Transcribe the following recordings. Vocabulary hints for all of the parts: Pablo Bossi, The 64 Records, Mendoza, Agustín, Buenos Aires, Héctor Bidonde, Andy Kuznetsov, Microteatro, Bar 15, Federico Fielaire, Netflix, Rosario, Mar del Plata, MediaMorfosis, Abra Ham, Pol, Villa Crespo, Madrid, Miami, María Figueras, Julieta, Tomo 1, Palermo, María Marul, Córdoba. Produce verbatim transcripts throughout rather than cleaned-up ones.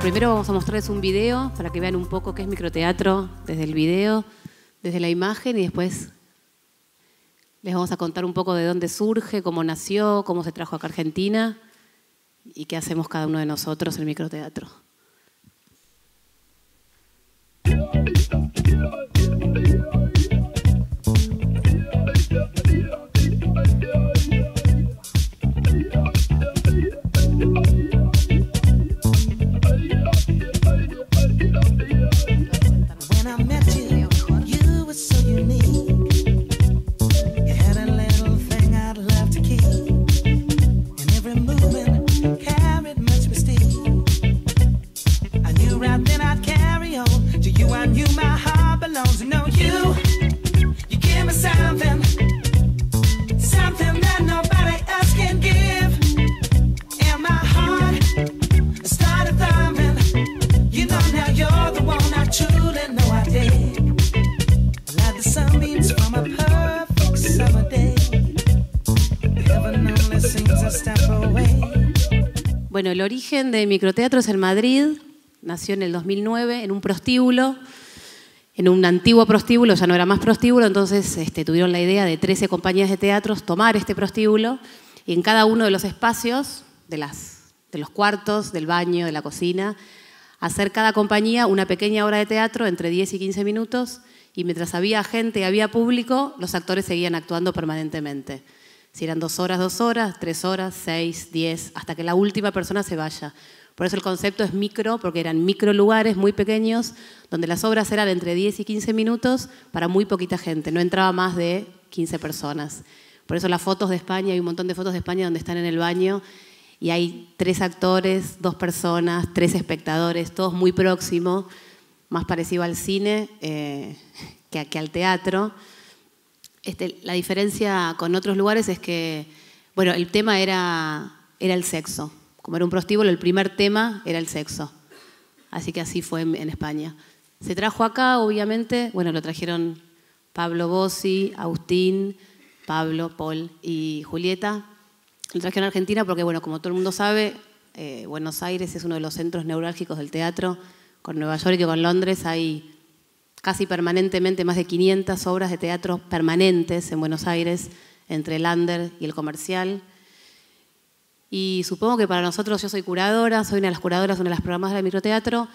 Primero vamos a mostrarles un video para que vean un poco qué es microteatro desde el video, desde la imagen, y después les vamos a contar un poco de dónde surge, cómo nació, cómo se trajo acá a Argentina y qué hacemos cada uno de nosotros en microteatro. Bueno, el origen de microteatro es en Madrid, nació en el dos mil nueve en un prostíbulo, en un antiguo prostíbulo, ya no era más prostíbulo, entonces este, tuvieron la idea de trece compañías de teatros tomar este prostíbulo y en cada uno de los espacios, de, las, de los cuartos, del baño, de la cocina, hacer cada compañía una pequeña obra de teatro entre diez y quince minutos y mientras había gente y había público, los actores seguían actuando permanentemente. Si eran dos horas, dos horas, tres horas, seis, diez, hasta que la última persona se vaya. Por eso el concepto es micro, porque eran micro lugares muy pequeños, donde las obras eran entre diez y quince minutos para muy poquita gente, no entraba más de quince personas. Por eso las fotos de España, hay un montón de fotos de España donde están en el baño y hay tres actores, dos personas, tres espectadores, todos muy próximos, más parecido al cine eh, que, que al teatro. Este, la diferencia con otros lugares es que, bueno, el tema era, era el sexo. Como era un prostíbulo, el primer tema era el sexo. Así que así fue en, en España. Se trajo acá, obviamente, bueno, lo trajeron Pablo Bossi, Agustín, Pablo, Pol y Julieta. Lo trajeron a Argentina porque, bueno, como todo el mundo sabe, eh, Buenos Aires es uno de los centros neurálgicos del teatro. Con Nueva York y con Londres hay casi permanentemente más de quinientas obras de teatro permanentes en Buenos Aires, entre el under y el comercial. Y supongo que para nosotros, yo soy curadora, soy una de las curadoras, una de las programadoras del microteatro,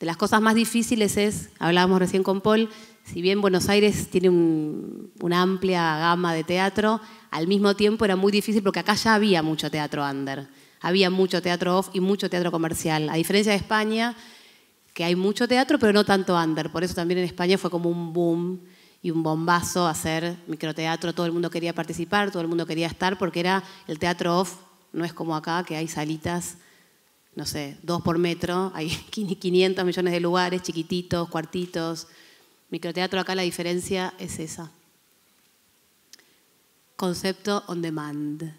de las cosas más difíciles es, hablábamos recién con Pol, si bien Buenos Aires tiene un, una amplia gama de teatro, al mismo tiempo era muy difícil porque acá ya había mucho teatro under, había mucho teatro off y mucho teatro comercial. A diferencia de España, que hay mucho teatro, pero no tanto under. Por eso también en España fue como un boom y un bombazo hacer microteatro. Todo el mundo quería participar, todo el mundo quería estar, porque era el teatro off. No es como acá, que hay salitas, no sé, dos por metro. Hay quinientos millones de lugares, chiquititos, cuartitos. Microteatro acá la diferencia es esa. Concepto on demand.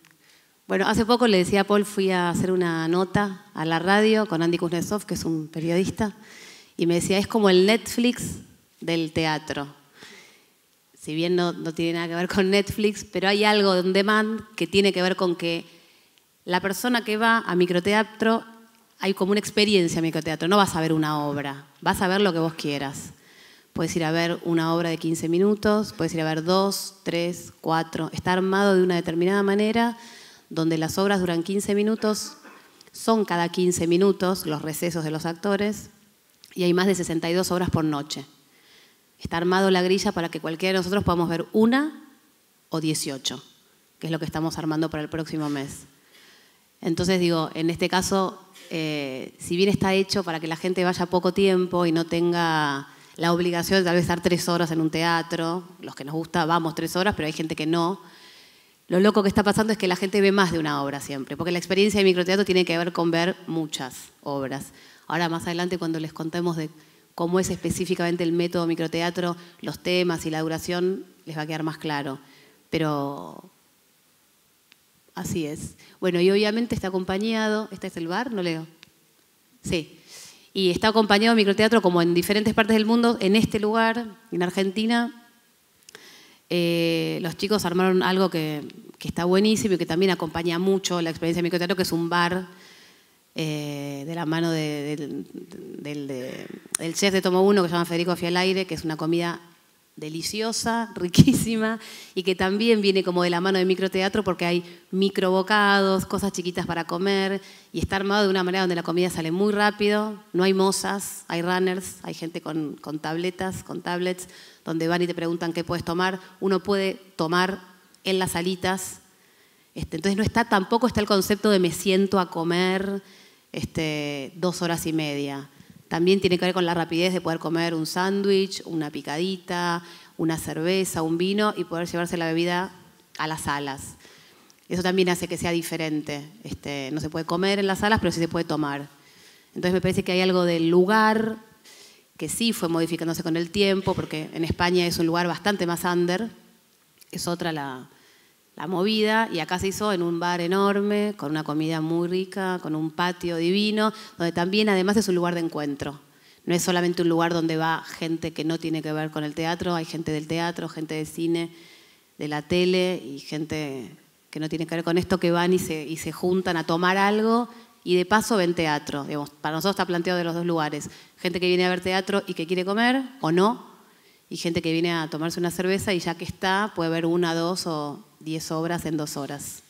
Bueno, hace poco le decía a Paul, fui a hacer una nota a la radio con Andy Kuznetsov, que es un periodista, y me decía, es como el Netflix del teatro. Si bien no, no tiene nada que ver con Netflix, pero hay algo de on demand que tiene que ver con que la persona que va a microteatro, hay como una experiencia en microteatro, no vas a ver una obra, vas a ver lo que vos quieras. Puedes ir a ver una obra de quince minutos, puedes ir a ver dos, tres, cuatro, está armado de una determinada manera, donde las obras duran quince minutos, son cada quince minutos los recesos de los actores y hay más de sesenta y dos obras por noche. Está armado la grilla para que cualquiera de nosotros podamos ver una o dieciocho, que es lo que estamos armando para el próximo mes. Entonces digo, en este caso, eh, si bien está hecho para que la gente vaya poco tiempo y no tenga la obligación de tal vez estar tres horas en un teatro, los que nos gusta vamos tres horas, pero hay gente que no. Lo loco que está pasando es que la gente ve más de una obra siempre, porque la experiencia de microteatro tiene que ver con ver muchas obras. Ahora, más adelante, cuando les contemos de cómo es específicamente el método microteatro, los temas y la duración, les va a quedar más claro. Pero así es. Bueno, y obviamente está acompañado, ¿este es el bar? ¿No leo? Sí. Y está acompañado microteatro como en diferentes partes del mundo, en este lugar, en Argentina. Eh, los chicos armaron algo que, que está buenísimo y que también acompaña mucho la experiencia de microteatro, que es un bar eh, de la mano de, de, de, de, del chef de Tomo uno, que se llama Federico Fielaire, que es una comida deliciosa, riquísima, y que también viene como de la mano de microteatro, porque hay microbocados, cosas chiquitas para comer, y está armado de una manera donde la comida sale muy rápido, no hay mozas, hay runners, hay gente con, con tabletas, con tablets, donde van y te preguntan qué puedes tomar. Uno puede tomar en las salitas, este, entonces no está, tampoco está el concepto de me siento a comer este, dos horas y media. También tiene que ver con la rapidez de poder comer un sándwich, una picadita, una cerveza, un vino y poder llevarse la bebida a las salas. Eso también hace que sea diferente. Este, no se puede comer en las salas, pero sí se puede tomar. Entonces me parece que hay algo del lugar que sí fue modificándose con el tiempo, porque en España es un lugar bastante más under, es otra la, la movida, y acá se hizo en un bar enorme, con una comida muy rica, con un patio divino, donde también además es un lugar de encuentro. No es solamente un lugar donde va gente que no tiene que ver con el teatro, hay gente del teatro, gente del cine, de la tele y gente que no tiene que ver con esto, que van y se, y se juntan a tomar algo y de paso ven teatro. Digamos, para nosotros está planteado de los dos lugares. Gente que viene a ver teatro y que quiere comer o no, y gente que viene a tomarse una cerveza y ya que está puede ver una, dos o diez obras en dos horas.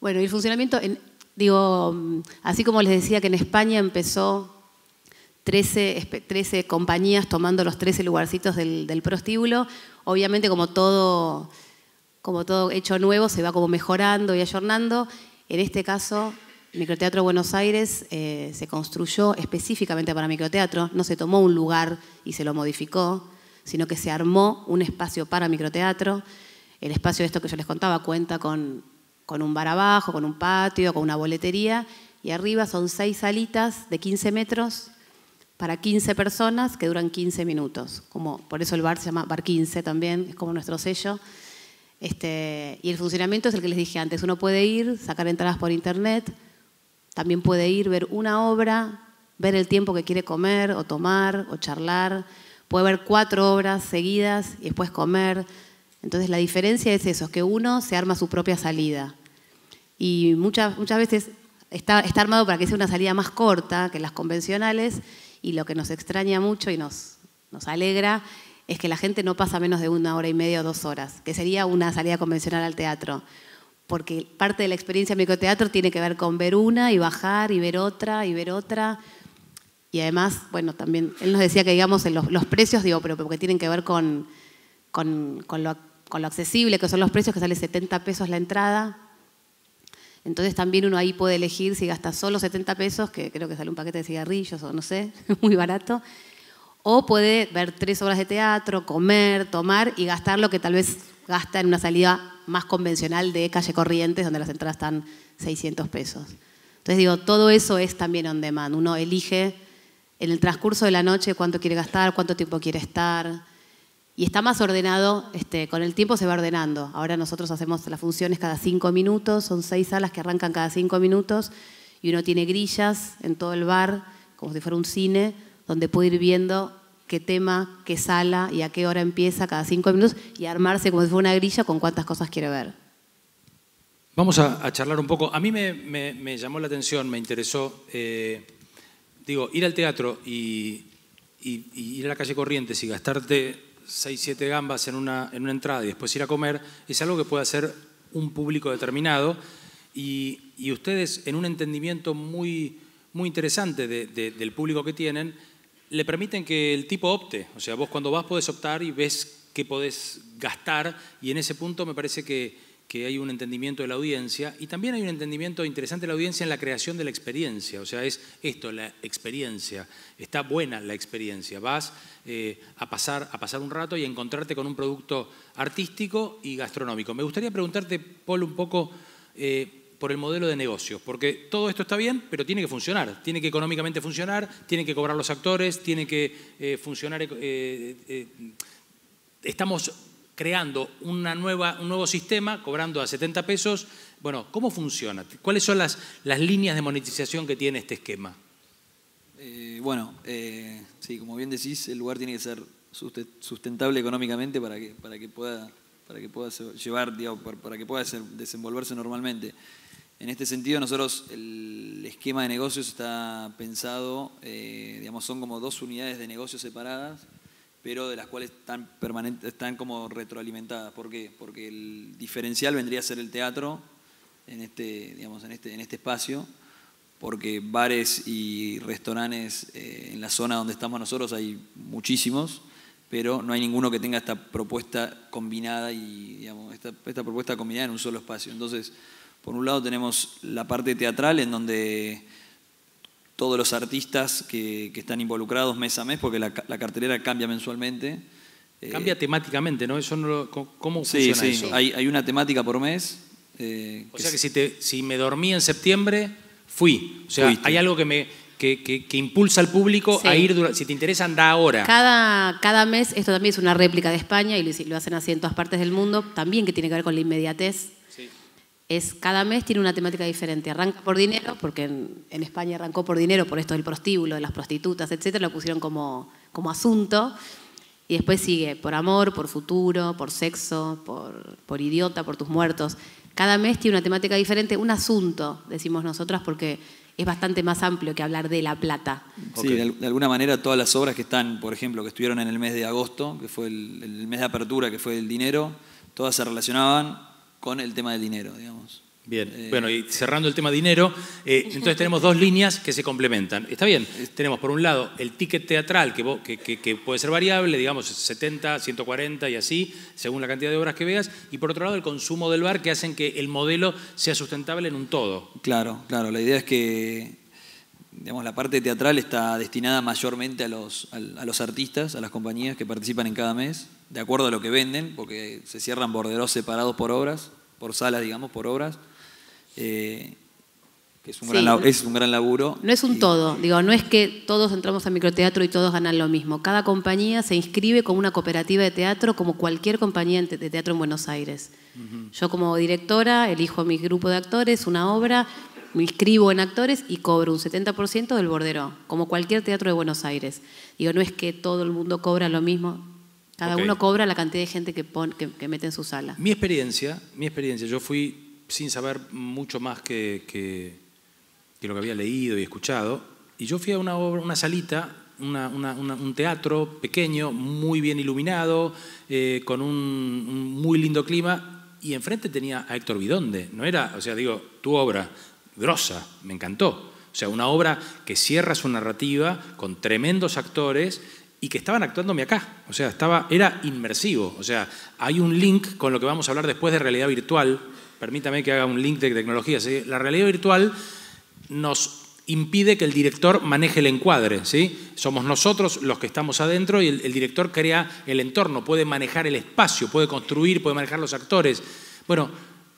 Bueno, y el funcionamiento, en, digo, así como les decía que en España empezó trece, trece compañías tomando los trece lugarcitos del, del prostíbulo, obviamente como todo, como todo hecho nuevo se va como mejorando y ayornando. En este caso, Microteatro Buenos Aires eh, se construyó específicamente para microteatro, no se tomó un lugar y se lo modificó, sino que se armó un espacio para microteatro. El espacio de esto que yo les contaba cuenta con, con un bar abajo, con un patio, con una boletería, y arriba son seis salitas de quince metros para quince personas que duran quince minutos. Como, por eso el bar se llama Bar quince también, es como nuestro sello. Este, y el funcionamiento es el que les dije antes, uno puede ir, sacar entradas por internet, también puede ir, ver una obra, ver el tiempo que quiere comer o tomar o charlar. Puede ver cuatro obras seguidas y después comer. Entonces la diferencia es eso, es que uno se arma su propia salida. Y muchas, muchas veces está, está armado para que sea una salida más corta que las convencionales, y lo que nos extraña mucho y nos, nos alegra es que la gente no pasa menos de una hora y media o dos horas, que sería una salida convencional al teatro. Porque parte de la experiencia de microteatro tiene que ver con ver una y bajar y ver otra y ver otra. Y además, bueno, también él nos decía que, digamos, en los, los precios, digo, pero porque tienen que ver con, con, con, lo, con lo accesible, que son los precios, que sale setenta pesos la entrada. Entonces también uno ahí puede elegir si gasta solo setenta pesos, que creo que sale un paquete de cigarrillos o no sé, muy barato. O puede ver tres obras de teatro, comer, tomar y gastar lo que tal vez gasta en una salida más convencional de calle Corrientes, donde las entradas están seiscientos pesos. Entonces, digo, todo eso es también on demand. Uno elige en el transcurso de la noche cuánto quiere gastar, cuánto tiempo quiere estar. Y está más ordenado, este, con el tiempo se va ordenando. Ahora nosotros hacemos las funciones cada cinco minutos, son seis salas que arrancan cada cinco minutos y uno tiene grillas en todo el bar, como si fuera un cine, donde puede ir viendo qué tema, qué sala y a qué hora empieza cada cinco minutos y armarse como si fuera una grilla con cuántas cosas quiere ver. Vamos a, a charlar un poco. A mí me, me, me llamó la atención, me interesó... Eh... Digo, ir al teatro y, y, y ir a la calle Corrientes y gastarte seis, siete gambas en una, en una entrada y después ir a comer, es algo que puede hacer un público determinado y, y ustedes, en un entendimiento muy, muy interesante de, de, del público que tienen, le permiten que el tipo opte. O sea, vos cuando vas podés optar y ves qué podés gastar, y en ese punto me parece que, que hay un entendimiento de la audiencia, y también hay un entendimiento interesante de la audiencia en la creación de la experiencia. O sea, es esto, la experiencia. Está buena la experiencia. Vas eh, a, pasar, a pasar un rato y a encontrarte con un producto artístico y gastronómico. Me gustaría preguntarte, Pol, un poco eh, por el modelo de negocios, porque todo esto está bien, pero tiene que funcionar. Tiene que económicamente funcionar, tiene que cobrar los actores, tiene que eh, funcionar... Eh, eh, estamos... creando una nueva, un nuevo sistema, cobrando a setenta pesos. Bueno, ¿cómo funciona? ¿Cuáles son las, las líneas de monetización que tiene este esquema? Eh, bueno, eh, sí, como bien decís, el lugar tiene que ser sustentable económicamente para que, para que pueda, para que pueda llevar, digamos, para que pueda desenvolverse normalmente. En este sentido, nosotros, el esquema de negocios está pensado, eh, digamos, son como dos unidades de negocios separadas, pero de las cuales están, permanente, están como retroalimentadas. ¿Por qué? Porque el diferencial vendría a ser el teatro en este, digamos, en este, en este espacio, porque bares y restaurantes eh, en la zona donde estamos nosotros hay muchísimos, pero no hay ninguno que tenga esta propuesta combinada y digamos, esta, esta propuesta combinada en un solo espacio. Entonces, por un lado tenemos la parte teatral en donde todos los artistas que, que están involucrados mes a mes, porque la, la cartelera cambia mensualmente. Cambia eh, temáticamente, ¿no? Eso no lo, ¿Cómo sí, funciona sí. eso? Sí, hay, hay una temática por mes. Eh, o que sea que si, te, si me dormí en septiembre, fui. O sea, fuiste. Hay algo que me que, que, que impulsa al público sí. a ir, durante, si te interesa, anda ahora. Cada, cada mes, esto también es una réplica de España y lo, lo hacen así en todas partes del mundo, también que tiene que ver con la inmediatez. Sí. Es, cada mes tiene una temática diferente. Arranca por dinero, porque en, en España arrancó por dinero, por esto del prostíbulo, de las prostitutas, etcétera. Lo pusieron como, como asunto. Y después sigue por amor, por futuro, por sexo, por, por idiota, por tus muertos. Cada mes tiene una temática diferente, un asunto, decimos nosotras, porque es bastante más amplio que hablar de la plata. Sí, okay. de, de alguna manera todas las obras que están, por ejemplo, que estuvieron en el mes de agosto, que fue el, el mes de apertura, que fue el dinero, todas se relacionaban con el tema del dinero, digamos. Bien, eh, bueno, y cerrando el tema dinero, eh, entonces tenemos dos líneas que se complementan. Está bien, tenemos por un lado el ticket teatral, que, vos, que, que, que puede ser variable, digamos setenta, ciento cuarenta y así, según la cantidad de obras que veas, y por otro lado el consumo del bar, que hacen que el modelo sea sustentable en un todo. Claro, claro, la idea es que digamos, la parte teatral está destinada mayormente a los, a los artistas, a las compañías que participan en cada mes, de acuerdo a lo que venden, porque se cierran borderos separados por obras, por salas, digamos, por obras, eh, que es un, sí, gran, no, es un gran laburo. No es un y, todo, digo, no es que todos entramos a microteatro y todos ganan lo mismo. Cada compañía se inscribe como una cooperativa de teatro, como cualquier compañía de teatro en Buenos Aires. Uh-huh. Yo como directora elijo mi grupo de actores, una obra, me inscribo en actores y cobro un setenta por ciento del bordero, como cualquier teatro de Buenos Aires. Digo, no es que todo el mundo cobra lo mismo. Cada okay. uno cobra la cantidad de gente que, pon, que, que mete en su sala. Mi experiencia, mi experiencia, yo fui sin saber mucho más que, que, que lo que había leído y escuchado, y yo fui a una obra, una salita, una, una, una, un teatro pequeño, muy bien iluminado, eh, con un, un muy lindo clima, y enfrente tenía a Héctor Bidonde. No era, o sea, digo, tu obra, grosa, me encantó. O sea, una obra que cierra su narrativa con tremendos actores, y que estaban actuándome acá, o sea, estaba, era inmersivo, o sea, hay un link con lo que vamos a hablar después de realidad virtual, permítame que haga un link de tecnología, ¿sí? La realidad virtual nos impide que el director maneje el encuadre, ¿sí? Somos nosotros los que estamos adentro y el, el director crea el entorno, puede manejar el espacio, puede construir, puede manejar los actores. Bueno,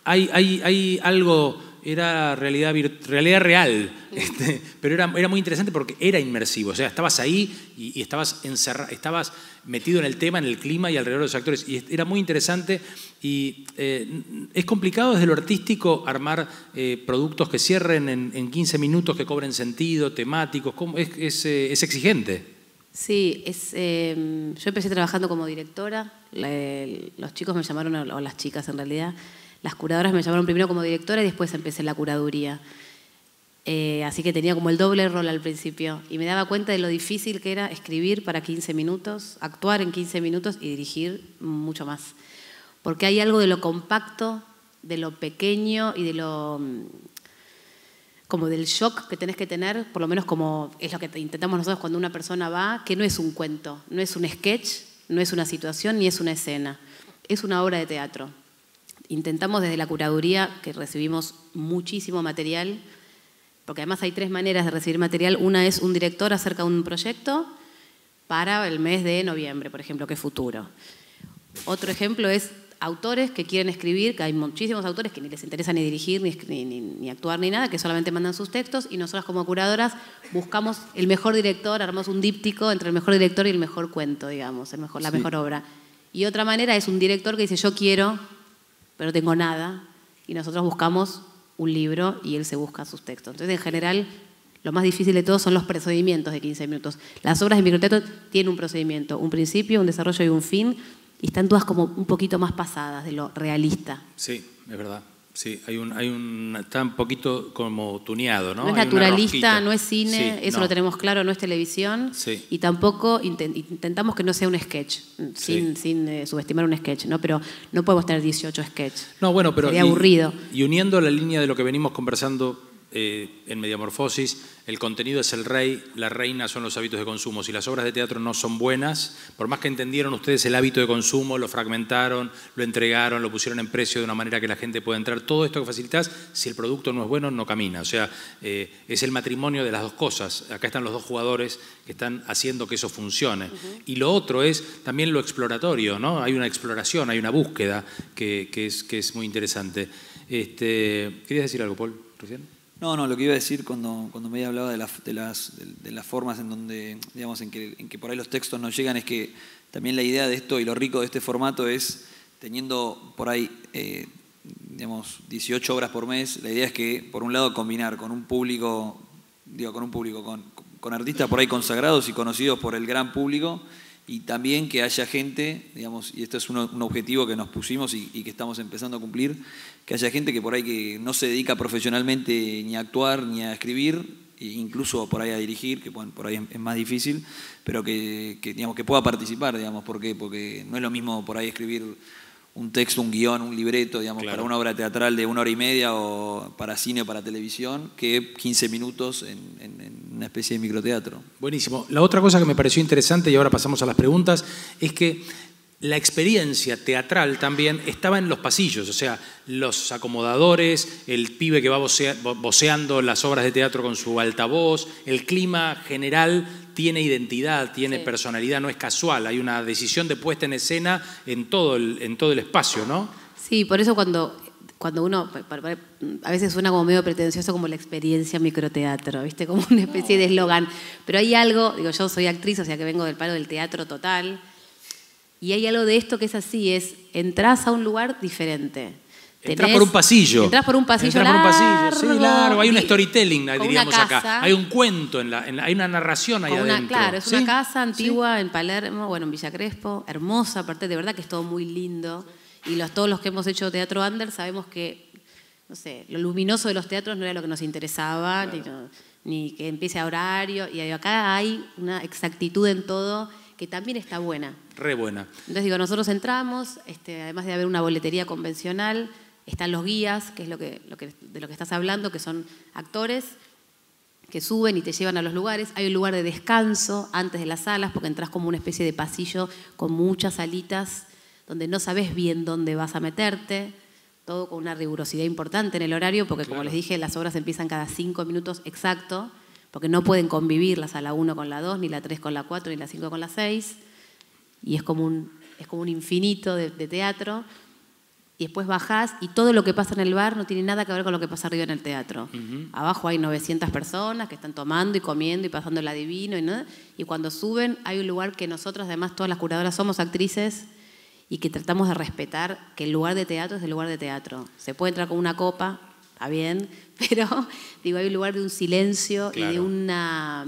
hay, hay, hay algo, era realidad, realidad real, este, pero era, era muy interesante porque era inmersivo, o sea, estabas ahí y, y estabas encerrado, estabas metido en el tema, en el clima y alrededor de los actores, y era muy interesante y eh, es complicado desde lo artístico armar eh, productos que cierren en, en quince minutos, que cobren sentido, temáticos, ¿cómo? Es, es, eh, es exigente. Sí, es, eh, yo empecé trabajando como directora, Le, los chicos me llamaron, o las chicas en realidad, las curadoras me llamaron primero como directora y después empecé la curaduría. Eh, así que tenía como el doble rol al principio. Y me daba cuenta de lo difícil que era escribir para quince minutos, actuar en quince minutos y dirigir mucho más. Porque hay algo de lo compacto, de lo pequeño y de lo... como del shock que tenés que tener, por lo menos como es lo que intentamos nosotros cuando una persona va, que no es un cuento, no es un sketch, no es una situación ni es una escena. Es una obra de teatro. Intentamos desde la curaduría, que recibimos muchísimo material, porque además hay tres maneras de recibir material. Una es un director acerca de un proyecto para el mes de noviembre, por ejemplo, que es futuro. Otro ejemplo es autores que quieren escribir, que hay muchísimos autores que ni les interesa ni dirigir, ni, ni, ni actuar, ni nada, que solamente mandan sus textos y nosotras como curadoras buscamos el mejor director, armamos un díptico entre el mejor director y el mejor cuento, digamos, el mejor, la sí. mejor obra. Y otra manera es un director que dice yo quiero... pero no tengo nada, y nosotros buscamos un libro y él se busca sus textos. Entonces, en general, lo más difícil de todo son los procedimientos de quince minutos. Las obras de microteatro tienen un procedimiento, un principio, un desarrollo y un fin, y están todas como un poquito más pasadas de lo realista. Sí, es verdad. Sí, hay un, hay un, está un poquito como tuneado, ¿no? No es naturalista, no es cine, sí, eso no. Lo tenemos claro, no es televisión. Sí. Y tampoco intent, intentamos que no sea un sketch, sin, sí. sin eh, subestimar un sketch, ¿no? Pero no podemos tener dieciocho sketches. No, bueno, pero sería y, aburrido. Y uniendo la línea de lo que venimos conversando eh, en Mediamorfosis, el contenido es el rey, la reina son los hábitos de consumo. Si las obras de teatro no son buenas, por más que entendieron ustedes el hábito de consumo, lo fragmentaron, lo entregaron, lo pusieron en precio de una manera que la gente pueda entrar, todo esto que facilitas, si el producto no es bueno, no camina. O sea, eh, es el matrimonio de las dos cosas. Acá están los dos jugadores que están haciendo que eso funcione. Uh-huh. Y lo otro es también lo exploratorio, ¿no? Hay una exploración, hay una búsqueda que, que, es, que es muy interesante. Este, ¿querías decir algo, Pol, recién? No, no, lo que iba a decir cuando, cuando me había hablado de, la, de, las, de, de las formas en donde, digamos, en que, en que por ahí los textos no llegan, es que también la idea de esto y lo rico de este formato es, teniendo por ahí, eh, digamos, dieciocho obras por mes, la idea es que, por un lado, combinar con un público, digo, con un público, con, con artistas por ahí consagrados y conocidos por el gran público, y también que haya gente, digamos, y esto es un, un objetivo que nos pusimos y, y que estamos empezando a cumplir, que haya gente que por ahí que no se dedica profesionalmente ni a actuar ni a escribir, e incluso por ahí a dirigir, que bueno, por ahí es, es más difícil, pero que, que, digamos, que pueda participar, digamos, ¿por qué? Porque no es lo mismo por ahí escribir un texto, un guión, un libreto, digamos, claro, para una obra teatral de una hora y media o para cine o para televisión, que quince minutos en, en, en una especie de microteatro. Buenísimo. La otra cosa que me pareció interesante, y ahora pasamos a las preguntas, es que la experiencia teatral también estaba en los pasillos, o sea, los acomodadores, el pibe que va vocea, voceando las obras de teatro con su altavoz, el clima general tiene identidad, tiene sí. personalidad, no es casual, hay una decisión de puesta en escena en todo el, en todo el espacio, ¿no? Sí, por eso cuando, cuando uno, a veces suena como medio pretencioso como la experiencia microteatro, ¿viste? Como una especie de eslogan, pero hay algo, digo, yo soy actriz, o sea que vengo del palo del teatro total, y hay algo de esto que es así, es entras a un lugar diferente. Tenés, entrás por un pasillo. Entrás por un pasillo largo. Por un pasillo, sí, largo. Hay un storytelling, diríamos acá. Hay un cuento, en la, en la, hay una narración ahí una, adentro. Claro, es ¿sí? una casa antigua sí. en Palermo, bueno, en Villa Crespo, hermosa, aparte de verdad que es todo muy lindo. Y los, todos los que hemos hecho teatro under sabemos que, no sé, lo luminoso de los teatros no era lo que nos interesaba, claro. ni, ni que empiece a horario. Y acá hay una exactitud en todo que también está buena. Re buena. Entonces digo, nosotros entramos, este, además de haber una boletería convencional, están los guías, que es lo que, lo que, de lo que estás hablando, que son actores que suben y te llevan a los lugares. Hay un lugar de descanso antes de las salas, porque entras como una especie de pasillo con muchas salitas donde no sabes bien dónde vas a meterte, todo con una rigurosidad importante en el horario, porque claro. como les dije, las obras empiezan cada cinco minutos exacto, porque no pueden convivir la sala uno con la dos, ni la tres con la cuatro, ni la cinco con la seis, y es como un, es como un infinito de, de teatro. Y después bajás y todo lo que pasa en el bar no tiene nada que ver con lo que pasa arriba en el teatro. Uh-huh. Abajo hay novecientas personas que están tomando y comiendo y pasando el adivino. Y, ¿no? y cuando suben hay un lugar que nosotros, además todas las curadoras somos actrices y que tratamos de respetar que el lugar de teatro es el lugar de teatro. Se puede entrar con una copa, está bien, pero digo, hay un lugar de un silencio claro. y de una...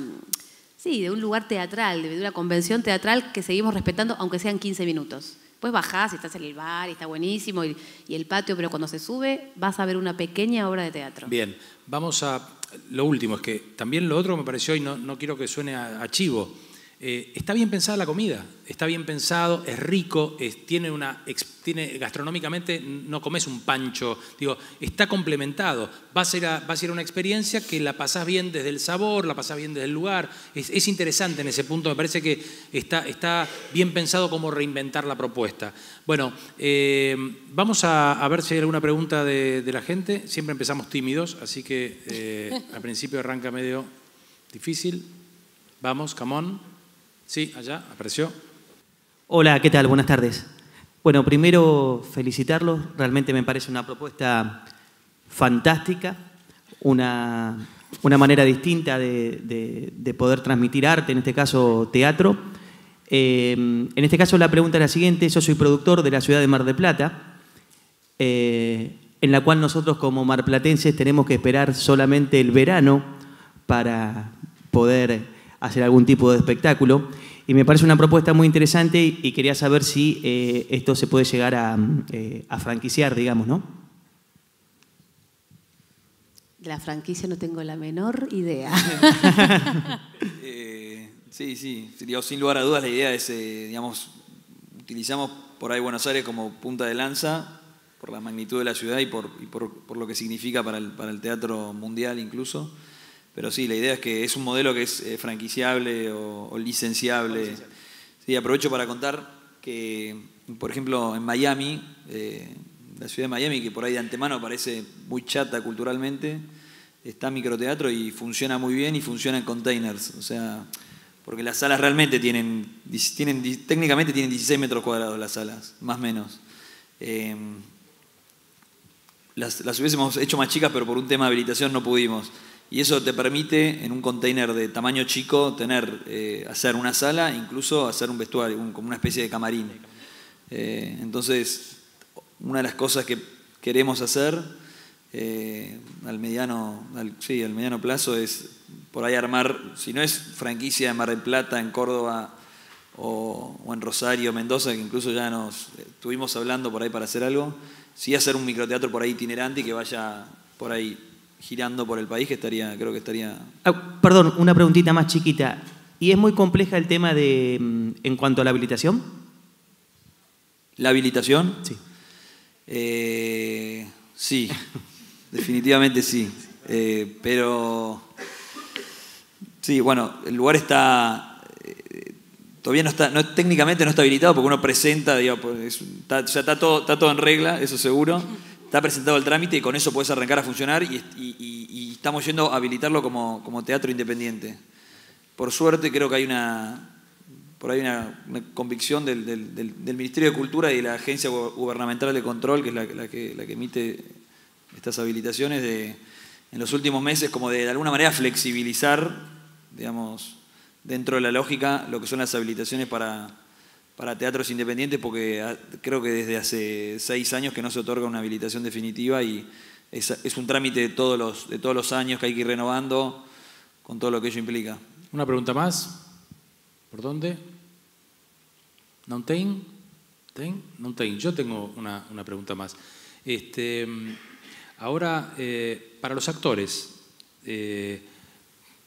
Sí, de un lugar teatral, de una convención teatral que seguimos respetando aunque sean quince minutos. Después bajás y estás en el bar y está buenísimo y, y el patio, pero cuando se sube vas a ver una pequeña obra de teatro. Bien, vamos a... Lo último es que también lo otro que me pareció, y no, no quiero que suene a, a chivo, eh, está bien pensada la comida, está bien pensado, es rico, es, tiene una... Tiene, gastronómicamente no comes un pancho, digo, está complementado, vas a ir a, vas a ir a una experiencia que la pasás bien desde el sabor, la pasás bien desde el lugar, es, es interesante en ese punto, me parece que está, está bien pensado cómo reinventar la propuesta. Bueno, eh, vamos a, a ver si hay alguna pregunta de, de la gente, siempre empezamos tímidos, así que eh, al principio arranca medio difícil, vamos, come on, sí, allá, apareció. Hola, ¿qué tal? Buenas tardes. Bueno, primero felicitarlos, realmente me parece una propuesta fantástica, una, una manera distinta de, de, de poder transmitir arte, en este caso teatro. Eh, en este caso la pregunta es la siguiente, yo soy productor de la ciudad de Mar del Plata, eh, en la cual nosotros como marplatenses tenemos que esperar solamente el verano para poder hacer algún tipo de espectáculo. Y me parece una propuesta muy interesante y quería saber si eh, esto se puede llegar a, eh, a franquiciar, digamos, ¿no? La franquicia no tengo la menor idea. eh, sí, sí, digamos, sin lugar a dudas la idea es, eh, digamos, utilizamos por ahí Buenos Aires como punta de lanza por la magnitud de la ciudad y por, y por, por lo que significa para el, para el teatro mundial incluso. Pero sí, la idea es que es un modelo que es eh, franquiciable o, o licenciable. O licenciable. Sí, aprovecho para contar que, por ejemplo, en Miami, eh, la ciudad de Miami, que por ahí de antemano parece muy chata culturalmente, está Microteatro y funciona muy bien y funciona en containers. O sea, porque las salas realmente tienen, tienen técnicamente tienen dieciséis metros cuadrados las salas, más o menos. Eh, las, las hubiésemos hecho más chicas, pero por un tema de habilitación no pudimos. Y eso te permite, en un container de tamaño chico, tener, eh, hacer una sala, incluso hacer un vestuario, un, como una especie de camarín. Eh, entonces, una de las cosas que queremos hacer eh, al, mediano, al, sí, al mediano plazo es por ahí armar, si no es franquicia en Mar del Plata, en Córdoba o, o en Rosario, Mendoza, que incluso ya nos estuvimos hablando por ahí para hacer algo, sí hacer un microteatro por ahí itinerante y que vaya por ahí girando por el país, que estaría, creo que estaría... Ah, perdón, una preguntita más chiquita. ¿Y es muy compleja el tema de en cuanto a la habilitación? ¿La habilitación? Sí. Eh, sí, definitivamente sí. Eh, pero... Sí, bueno, el lugar está... Eh, todavía no está... No, técnicamente no está habilitado porque uno presenta... Digamos, está, o sea, está, todo, está todo en regla, eso seguro. Está presentado el trámite y con eso podés arrancar a funcionar y, y, y, y estamos yendo a habilitarlo como, como teatro independiente. Por suerte creo que hay una, por ahí una, una convicción del, del, del, del Ministerio de Cultura y de la Agencia Gubernamental de Control, que es la, la, que, la que emite estas habilitaciones, de, en los últimos meses como de, de alguna manera flexibilizar, digamos, dentro de la lógica lo que son las habilitaciones para... para teatros independientes, porque creo que desde hace seis años que no se otorga una habilitación definitiva y es, es un trámite de todos, los, de todos los años que hay que ir renovando con todo lo que ello implica. Una pregunta más. ¿Por dónde? ¿Nontain? ¿Nontain? Yo tengo una, una pregunta más. Este, ahora, eh, para los actores... Eh,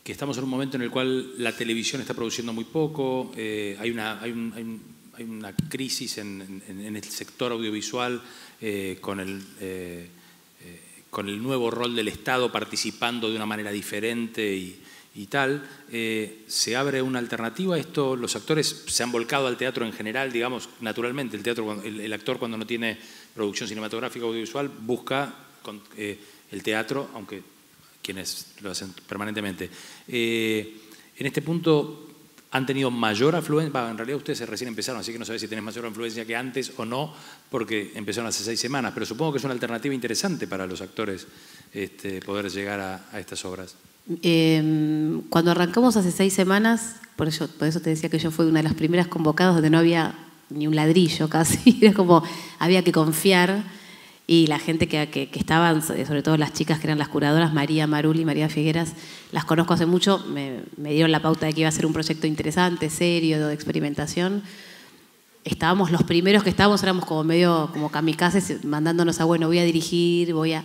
que estamos en un momento en el cual la televisión está produciendo muy poco, eh, hay, una, hay, un, hay, un, hay una crisis en, en, en el sector audiovisual eh, con, el, eh, eh, con el nuevo rol del Estado participando de una manera diferente y, y tal. Eh, ¿se abre una alternativa a esto? Los actores se han volcado al teatro en general, digamos, naturalmente. El, teatro, el, el actor cuando no tiene producción cinematográfica o audiovisual busca con, eh, el teatro, aunque... quienes lo hacen permanentemente. Eh, en este punto han tenido mayor afluencia, bah, en realidad ustedes recién empezaron, así que no sabés si tenés mayor afluencia que antes o no, porque empezaron hace seis semanas, pero supongo que es una alternativa interesante para los actores este, poder llegar a, a estas obras. Eh, cuando arrancamos hace seis semanas, por eso, por eso te decía que yo fui una de las primeras convocadas donde no había ni un ladrillo casi, era como había que confiar. Y la gente que, que, que estaban, sobre todo las chicas que eran las curadoras, María Marul y María Figueras, las conozco hace mucho, me, me dieron la pauta de que iba a ser un proyecto interesante, serio, de experimentación. Estábamos, los primeros que estábamos éramos como medio como kamikazes, mandándonos a, bueno, voy a dirigir, voy a...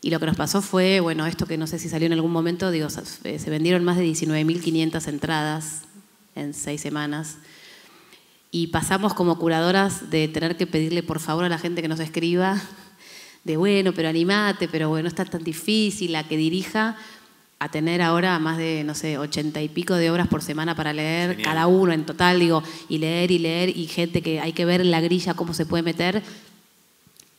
Y lo que nos pasó fue, bueno, esto que no sé si salió en algún momento, digo, se vendieron más de diecinueve mil quinientas entradas en seis semanas. Y pasamos como curadoras de tener que pedirle por favor a la gente que nos escriba, de bueno, pero animate, pero bueno, está tan difícil, la que dirija, a tener ahora más de, no sé, ochenta y pico de obras por semana para leer, genial, cada uno en total, digo, y leer y leer, y gente que hay que ver en la grilla cómo se puede meter,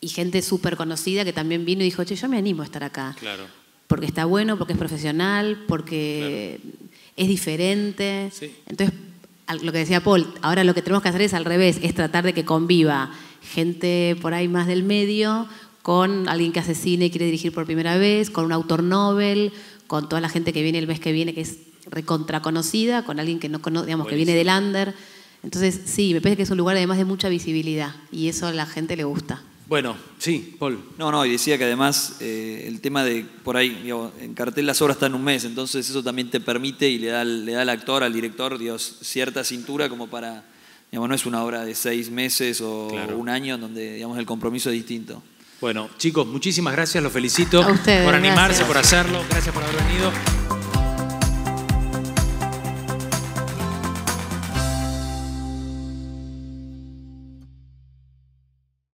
y gente súper conocida que también vino y dijo, che, yo me animo a estar acá. Claro. Porque está bueno, porque es profesional, porque claro, es diferente. Sí. Entonces, lo que decía Pol, ahora lo que tenemos que hacer es al revés, es tratar de que conviva gente por ahí más del medio con alguien que hace cine y quiere dirigir por primera vez, con un autor Nobel, con toda la gente que viene el mes que viene que es recontraconocida, con alguien que no conoce, digamos, buenísimo, que viene del under. Entonces, sí, me parece que es un lugar además de mucha visibilidad y eso a la gente le gusta. Bueno, sí, Pol. No, no, y decía que además eh, el tema de, por ahí, digo, en cartel las obras están un mes, entonces eso también te permite y le da, le da al actor, al director, digo, cierta cintura como para, digamos, no es una obra de seis meses o claro, un año, donde, digamos, el compromiso es distinto. Bueno, chicos, muchísimas gracias, los felicito ustedes, por animarse, gracias. por hacerlo, gracias por haber venido.